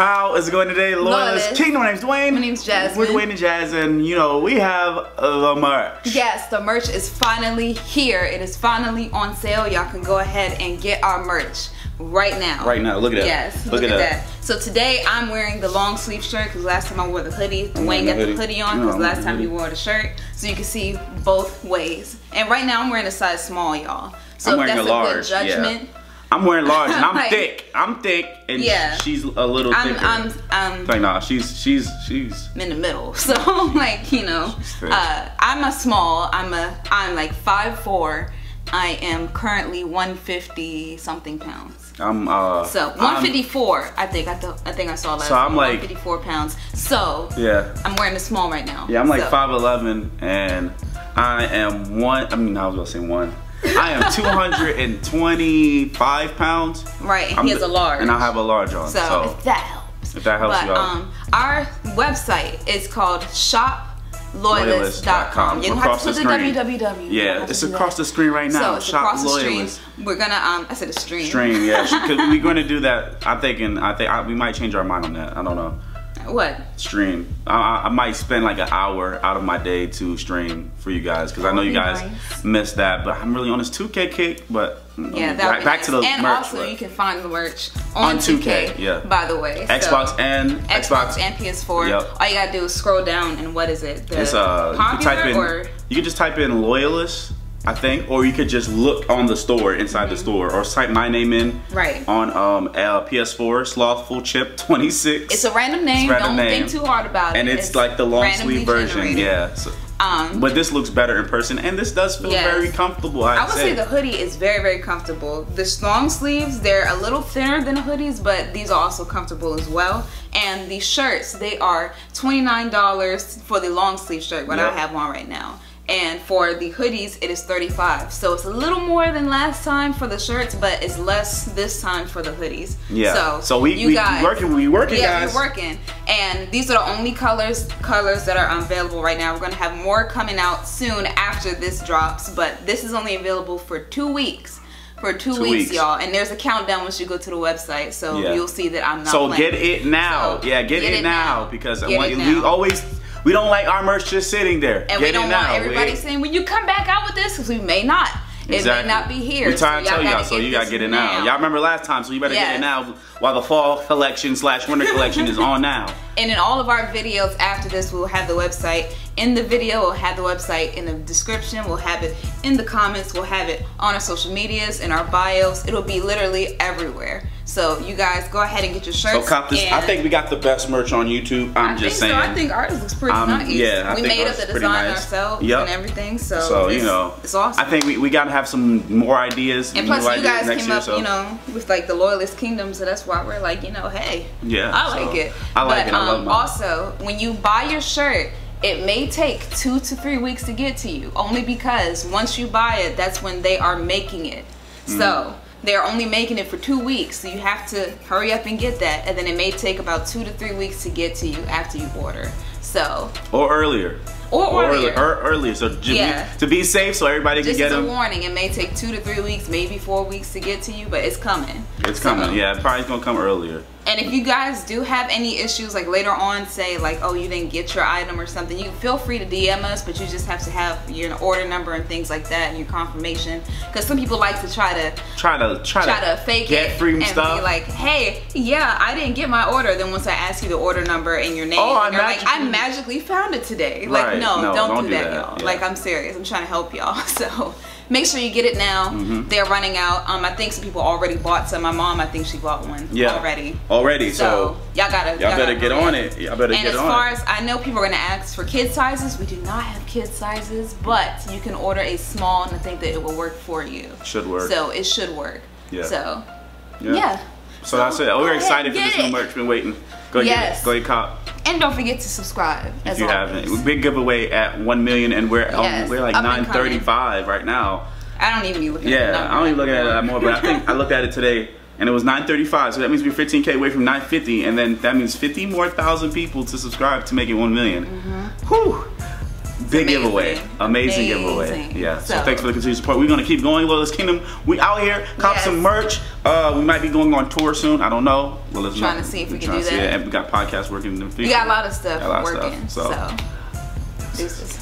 How is it going today, Laura's Kingdom? My name's Dwayne. My name's Jasmine. We're Dwayne and Jazz, and you know, we have the merch. Yes, the merch is finally here. It is finally on sale. Y'all can go ahead and get our merch right now. Right now, look at that. Yes, look at that. So today I'm wearing the long sleeve shirt because last time I wore the hoodie. Dwayne got the hoodie on because last time he wore the shirt. So you can see both ways. And right now I'm wearing a size small, y'all. So I'm wearing a large. Good judgment. Yeah. I'm wearing large and I'm like, thick. I'm thick and yeah, she's a little thicker. Like, nah, she's in the middle. So like, you know, I'm a small. I'm like 5'4". I am currently 150 something pounds. I'm so 154. I think I saw last. So I'm like 154 pounds. So yeah, I'm wearing a small right now. Yeah, I'm like 5'11", and I am one. I mean, I was gonna say one. I am 225 pounds. Right, and he has a large. And I have a large on. So if that helps. If that helps you out. Our website is called shoployalist.com. You have to put the www. Yeah, it's across the screen right now. So shoployalist. We're gonna I said a stream. Stream, yeah. Because we're gonna do that. I'm thinking. I think we might change our mind on that. I don't know. What? Stream. I might spend like an hour out of my day to stream for you guys because I know you guys miss that. But I'm really on this 2K kick. But yeah, back to the merch. And also, you can find the merch on 2K. Yeah. By the way, Xbox and PS4. Yep. All you gotta do is scroll down and what is it? It's popular. You can just type in Loyalist, I think, or you could just look on the store, inside the store, or type my name in on PS4, slothful chip 26. It's a random name. Don't think too hard about it. And it's like the long sleeve version, yeah. So, but this looks better in person, and this does feel very comfortable. I would say the hoodie is very, very comfortable. The long sleeves, they're a little thinner than the hoodies, but these are also comfortable as well. And these shirts, they are $29 for the long sleeve shirt, what I have on right now. And for the hoodies, it is $35. So it's a little more than last time for the shirts, but it's less this time for the hoodies. Yeah. So we working, guys. We're working. And these are the only colors that are available right now. We're gonna have more coming out soon after this drops, but this is only available for 2 weeks. For two weeks, y'all, and there's a countdown once you go to the website, so you'll see that I'm not. So get it now. So yeah, get it now because we don't like our merch just sitting there. And we don't want everybody saying, when you come back out with this, because we may not. It may not be here. We're trying to tell y'all, so you got to get it now. Y'all remember last time, so you better get it now while the fall collection / winter collection is on now. And in all of our videos after this, we'll have the website. In the video, we'll have the website. In the description, we'll have it. In the comments, we'll have it. On our social medias, in our bios. It'll be literally everywhere. So you guys go ahead and get your shirts. So cop this. I think we got the best merch on YouTube. I'm just saying. So. I think ours looks pretty nice. Yeah, we made up the design ourselves and everything. So you know, it's awesome. I think we gotta have some more ideas. And plus, you guys came up, you know, with like the Loyalist Kingdom, so that's why we're like, you know, hey, yeah, I like it. I like it. I love mine. Also, when you buy your shirt, it may take 2 to 3 weeks to get to you, only because once you buy it, that's when they are making it. So they're only making it for 2 weeks, so you have to hurry up and get that, and then it may take about 2 to 3 weeks to get to you after you order. So or earlier. So to be safe, so everybody can get them. Just a warning: it may take 2 to 3 weeks, maybe 4 weeks to get to you, but it's coming. It's coming. Yeah, it probably gonna come earlier. And if you guys do have any issues, like later on, say like, oh, you didn't get your item or something, you feel free to DM us, but you just have to have your order number and things like that and your confirmation, because some people like to try to fake get it free and stuff. Be like, hey, yeah, I didn't get my order. Then once I ask you the order number and your name, you're like, I magically found it today. Like, no, don't do that, y'all. Yeah. Like, I'm serious. I'm trying to help y'all. So make sure you get it now. They're running out. I think some people already bought some. My mom, I think she bought one already. So y'all better get on it. And as far as I know, people are gonna ask for kid sizes. We do not have kid sizes, but you can order a small, and I think that it will work for you. Should work. So it should work. Yeah. So yeah. So that's it. We're excited for this new merch. Been waiting. Go get it. Go ahead, cop. And don't forget to subscribe. If you haven't, big giveaway at 1 million, and we're like 935 right now. I don't even be looking at it. Yeah, I don't even look at it that more, but I think I looked at it today, and it was 935. So that means we're 15K away from 950, and then that means 50 more thousand people to subscribe to make it 1 million. Whew. Big giveaway. Amazing giveaway. Yeah. So thanks for the continued support. We're going to keep going. Lilith's Kingdom. We out here. Cop some merch. We might be going on tour soon. I don't know. Well, trying to see if we can do that. Yeah, and we got podcasts working in the future. We got a lot of stuff working. So. Deuces.